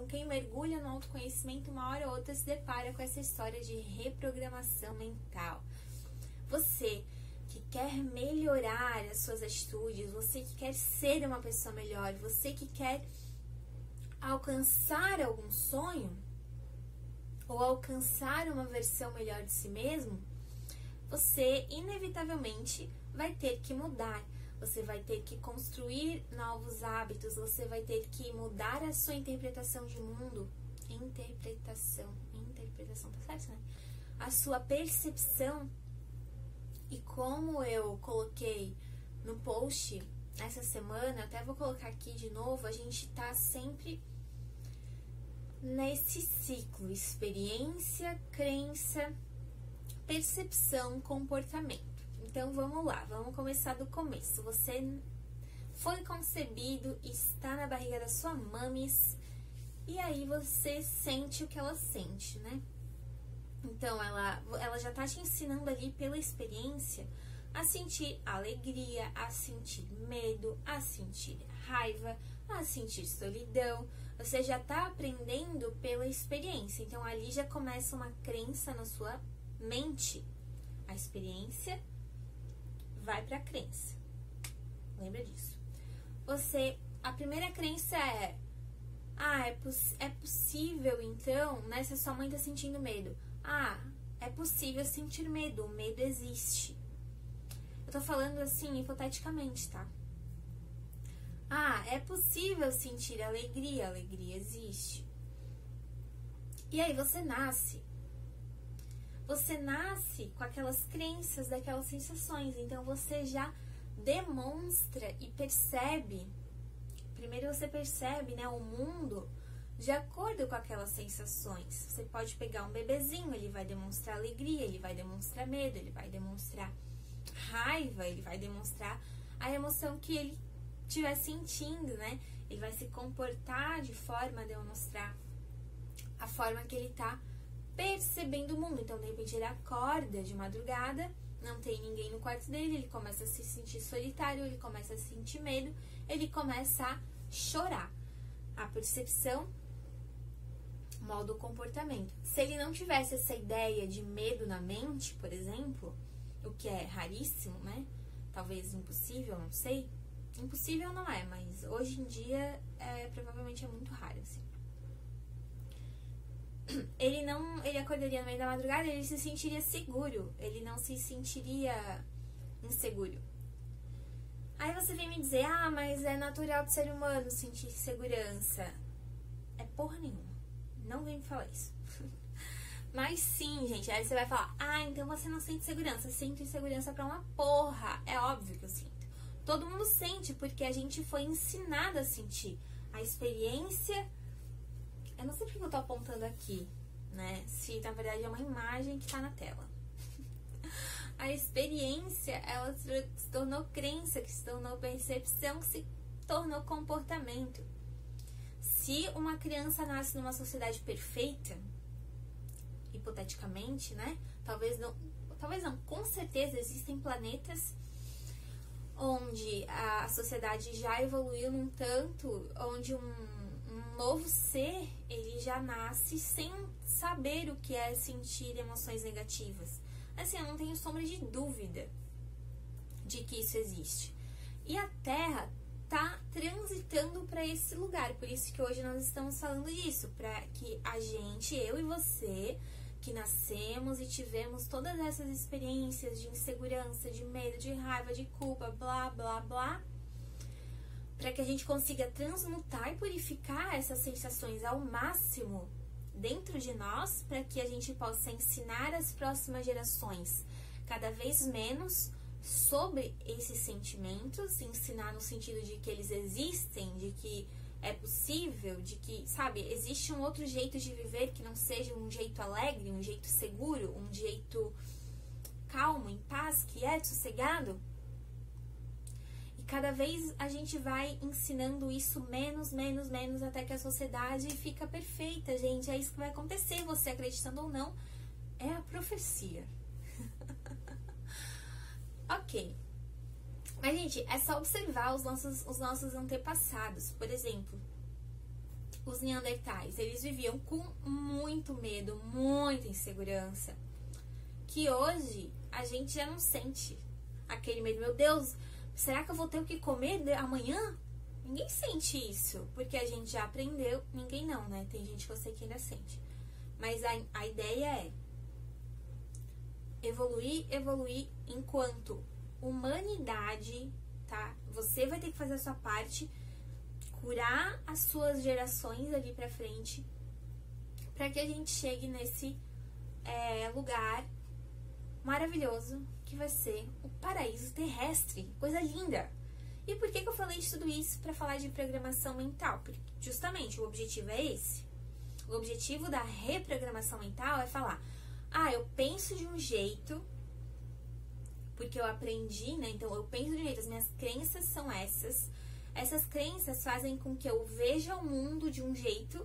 Então, quem mergulha no autoconhecimento, uma hora ou outra se depara com essa história de reprogramação mental. Você que quer melhorar as suas atitudes, você que quer ser uma pessoa melhor, você que quer alcançar algum sonho ou alcançar uma versão melhor de si mesmo, você inevitavelmente vai ter que mudar, você vai ter que construir novos hábitos, você vai ter que mudar a sua interpretação de mundo. Interpretação, tá certo, né? A sua percepção. E como eu coloquei no post essa semana, até vou colocar aqui de novo, a gente tá sempre nesse ciclo: experiência, crença, percepção, comportamento. Então vamos lá, vamos começar do começo. Você foi concebido, está na barriga da sua mames, e aí você sente o que ela sente, né? Então, ela já está te ensinando ali pela experiência a sentir alegria, a sentir medo, a sentir raiva, a sentir solidão. Você já está aprendendo pela experiência. Então, ali já começa uma crença na sua mente. A experiência vai para a crença. Lembra disso. A primeira crença é: ah, é possível, então, né? Se a sua mãe está sentindo medo. Ah, é possível sentir medo, o medo existe. Eu tô falando assim, hipoteticamente, tá? Ah, é possível sentir alegria, alegria existe. E aí você nasce. Você nasce com aquelas crenças, daquelas sensações. Então você já demonstra e percebe. Primeiro você percebe, né, o mundo de acordo com aquelas sensações. Você pode pegar um bebezinho, ele vai demonstrar alegria, ele vai demonstrar medo, ele vai demonstrar raiva, ele vai demonstrar a emoção que ele estiver sentindo, né? Ele vai se comportar de forma a demonstrar a forma que ele tá percebendo o mundo. Então, de repente, ele acorda de madrugada, não tem ninguém no quarto dele, ele começa a se sentir solitário, ele começa a sentir medo, ele começa a chorar. A percepção molda o comportamento. Se ele não tivesse essa ideia de medo na mente, por exemplo, o que é raríssimo, né? Talvez impossível, não sei. Impossível não é, mas hoje em dia provavelmente é muito raro, assim. Ele acordaria no meio da madrugada, ele se sentiria seguro, ele não se sentiria inseguro. Aí você vem me dizer: ah, mas é natural do ser humano sentir segurança. É porra nenhuma. Não vem me falar isso. Mas sim, gente. Aí você vai falar: ah, então você não sente segurança. Sinto insegurança pra uma porra. É óbvio que eu sinto. Todo mundo sente, porque a gente foi ensinado a sentir. A experiência... Eu não sei porque eu tô apontando aqui, né? Se, na verdade, é uma imagem que tá na tela. A experiência, ela se tornou crença, que se tornou percepção, que se tornou comportamento. Se uma criança nasce numa sociedade perfeita, hipoteticamente, né? Talvez não, com certeza existem planetas onde a sociedade já evoluiu num tanto, onde um novo ser, ele já nasce sem saber o que é sentir emoções negativas. Assim, eu não tenho sombra de dúvida de que isso existe. E a Terra tá transitando para esse lugar, por isso que hoje nós estamos falando disso, para que a gente, eu e você, que nascemos e tivemos todas essas experiências de insegurança, de medo, de raiva, de culpa, blá, blá, blá, para que a gente consiga transmutar e purificar essas sensações ao máximo dentro de nós, para que a gente possa ensinar as próximas gerações cada vez menos sobre esses sentimentos, ensinar no sentido de que eles existem, de que é possível, de que, sabe, existe um outro jeito de viver que não seja um jeito alegre, um jeito seguro, um jeito calmo, em paz, quieto, sossegado. E cada vez a gente vai ensinando isso menos, menos, menos, até que a sociedade fica perfeita, gente. É isso que vai acontecer, você acreditando ou não. É a profecia. Ok. Mas, gente, é só observar os nossos antepassados. Por exemplo, os neandertais, eles viviam com muito medo, muita insegurança, que hoje a gente já não sente aquele medo. Meu Deus, será que eu vou ter o que comer amanhã? Ninguém sente isso, porque a gente já aprendeu. Ninguém não, né? Tem gente que eu sei que ainda sente. Mas a ideia é evoluir enquanto humanidade, tá? Você vai ter que fazer a sua parte, curar as suas gerações ali pra frente, pra que a gente chegue nesse lugar maravilhoso que vai ser o paraíso terrestre. Coisa linda! E por que eu falei de tudo isso? Pra falar de programação mental? Porque justamente o objetivo é esse. O objetivo da reprogramação mental é falar: ah, eu penso de um jeito porque eu aprendi, né? Então eu penso de um jeito, as minhas crenças são essas. Essas crenças fazem com que eu veja o mundo de um jeito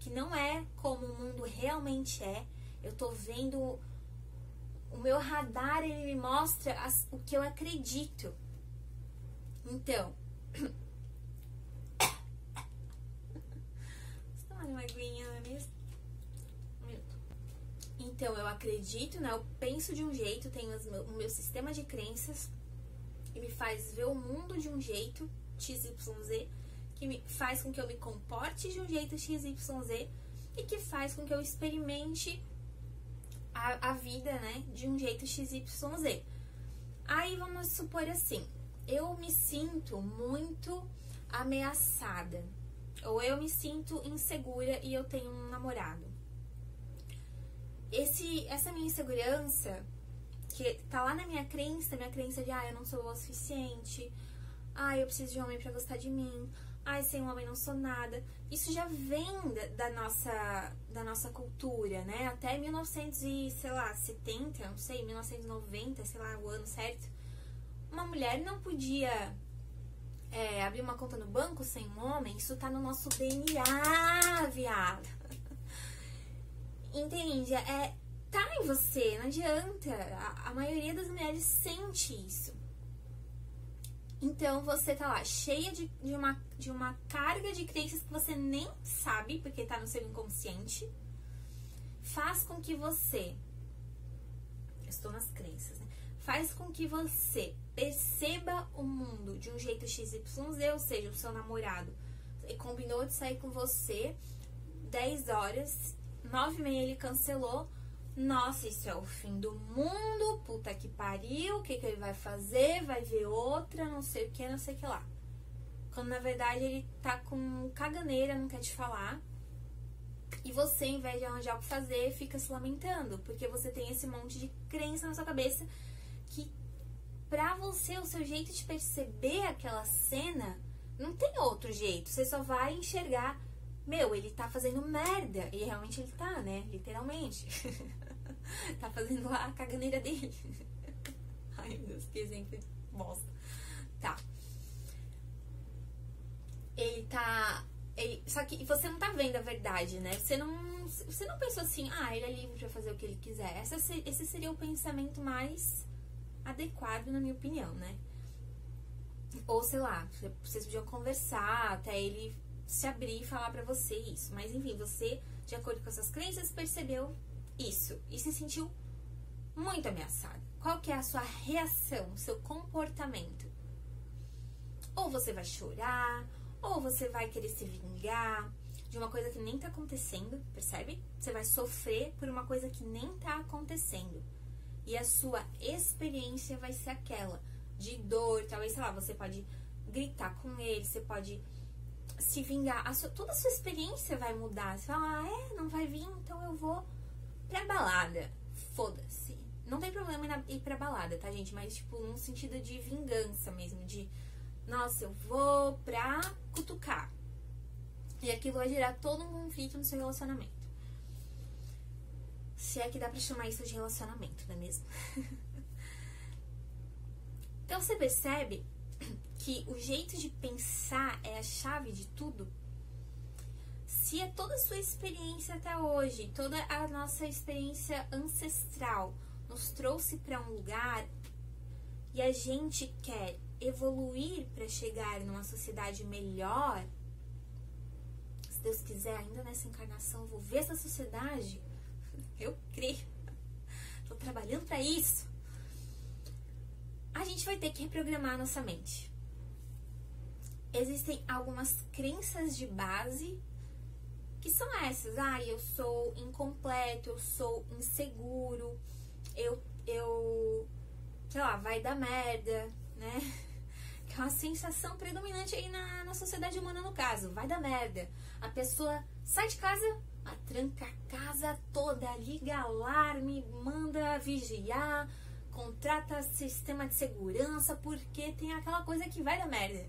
que não é como o mundo realmente é. Eu tô vendo, o meu radar, ele me mostra o que eu acredito. Então, você tomar uma aguinha, não é mesmo? Um minuto. Então, eu acredito, né? Eu penso de um jeito, tenho o meu sistema de crenças e me faz ver o mundo de um jeito XYZ, que me faz com que eu me comporte de um jeito XYZ e que faz com que eu experimente a vida, né, de um jeito XYZ. Aí vamos supor assim, eu me sinto muito ameaçada, ou eu me sinto insegura e eu tenho um namorado. Essa minha insegurança, que tá lá na minha crença de eu não sou boa o suficiente, eu preciso de um homem pra gostar de mim, sem um homem não sou nada. Isso já vem da nossa cultura, né? Até 1970, não sei, 1990, sei lá, o ano certo, uma mulher não podia abrir uma conta no banco sem um homem. Isso tá no nosso DNA, viado. Entende? Tá em você, não adianta. A maioria das mulheres sente isso. Então, você tá lá, cheia de uma carga de crenças que você nem sabe, porque tá no seu inconsciente, faz com que você... Eu estou nas crenças, né? Faz com que você perceba o mundo de um jeito XYZ, ou seja, o seu namorado combinou de sair com você 10 horas, 9h30 ele cancelou. Nossa, isso é o fim do mundo, puta que pariu, o que que ele vai fazer? Vai ver outra, não sei o que, não sei o que lá. Quando, na verdade, ele tá com caganeira, não quer te falar. E você, em vez de arranjar o que fazer, fica se lamentando. Porque você tem esse monte de crença na sua cabeça que, pra você, o seu jeito de perceber aquela cena, não tem outro jeito. Você só vai enxergar... Meu, ele tá fazendo merda. E realmente ele tá, né? Literalmente. Tá fazendo a caganeira dele. Ai, meu Deus, que exemplo bosta. Tá. Só que você não tá vendo a verdade, né? Você não pensou assim, ele é livre pra fazer o que ele quiser. Esse seria o pensamento mais adequado, na minha opinião, né? Ou, sei lá, vocês podiam conversar até ele... se abrir e falar pra você isso. Mas, enfim, você, de acordo com as suas crenças, percebeu isso e se sentiu muito ameaçado. Qual que é a sua reação, o seu comportamento? Ou você vai chorar, ou você vai querer se vingar de uma coisa que nem tá acontecendo, percebe? Você vai sofrer por uma coisa que nem tá acontecendo. E a sua experiência vai ser aquela de dor, talvez, sei lá, você pode gritar com ele, você pode... se vingar, toda a sua experiência vai mudar. Você fala, não vai vir, então eu vou pra balada. Foda-se. Não tem problema ir pra balada, tá, gente? Mas, tipo, num sentido de vingança mesmo, de, nossa, eu vou pra cutucar. E aquilo vai gerar todo um conflito no seu relacionamento. Se é que dá pra chamar isso de relacionamento, não é mesmo? Então, você percebe... que o jeito de pensar é a chave de tudo. Se é toda a sua experiência até hoje, toda a nossa experiência ancestral nos trouxe para um lugar e a gente quer evoluir para chegar numa sociedade melhor, Deus quiser, ainda nessa encarnação, eu vou ver essa sociedade. Eu creio. Estou trabalhando para isso. A gente vai ter que reprogramar a nossa mente. Existem algumas crenças de base que são essas. Ah, eu sou incompleto, eu sou inseguro, eu sei lá, vai dar merda, né? Que é uma sensação predominante aí na sociedade humana, no caso. Vai dar merda. A pessoa sai de casa, tranca a casa toda, liga alarme, manda vigiar, contrata sistema de segurança, porque tem aquela coisa que vai dar merda.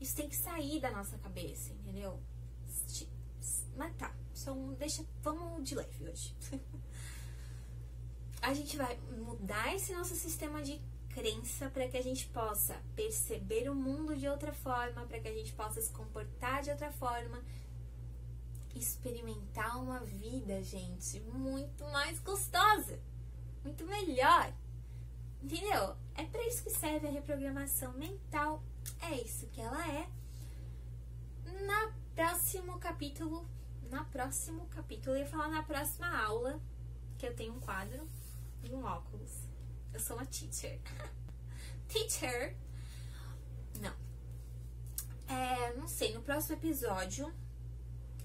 Isso tem que sair da nossa cabeça, entendeu? Mas tá, só deixa, vamos de leve hoje. A gente vai mudar esse nosso sistema de crença para que a gente possa perceber o mundo de outra forma, para que a gente possa se comportar de outra forma, experimentar uma vida, gente, muito mais gostosa, muito melhor, entendeu? É para isso que serve a reprogramação mental, é isso que ela é. No próximo capítulo, eu ia falar na próxima aula, que eu tenho um quadro e um óculos. Eu sou uma teacher. Teacher! Não. Não sei, no próximo episódio...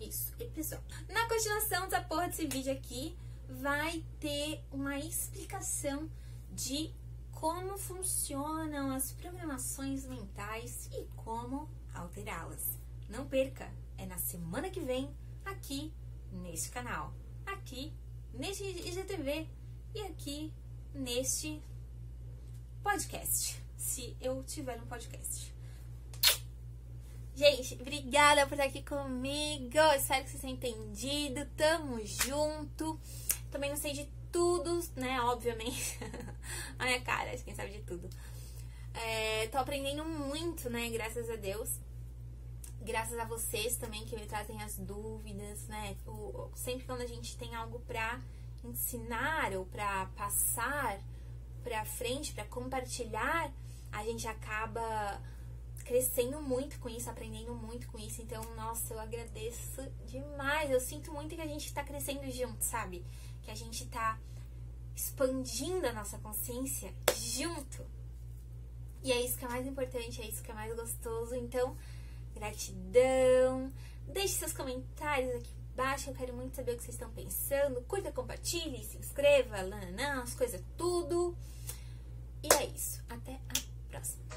Isso, episódio. Na continuação dessa porra desse vídeo aqui, vai ter uma explicação de como funcionam as programações mentais e como alterá-las. Não perca, é na semana que vem, aqui neste canal, aqui neste IGTV e aqui neste podcast, se eu tiver um podcast. Gente, obrigada por estar aqui comigo, espero que vocês tenham entendido, tamo junto. Também não sei de tudo, né, obviamente, a minha cara, quem sabe de tudo. Tô aprendendo muito, né, graças a Deus, graças a vocês também que me trazem as dúvidas, né, sempre quando a gente tem algo pra ensinar ou pra passar pra frente, pra compartilhar, a gente acaba... crescendo muito com isso, aprendendo muito com isso. Então, nossa, eu agradeço demais. Eu sinto muito que a gente tá crescendo junto, sabe? Que a gente tá expandindo a nossa consciência junto. E é isso que é mais importante, é isso que é mais gostoso. Então, gratidão. Deixe seus comentários aqui embaixo. Eu quero muito saber o que vocês estão pensando. Curta, compartilhe, se inscreva, as coisas, tudo. E é isso. Até a próxima.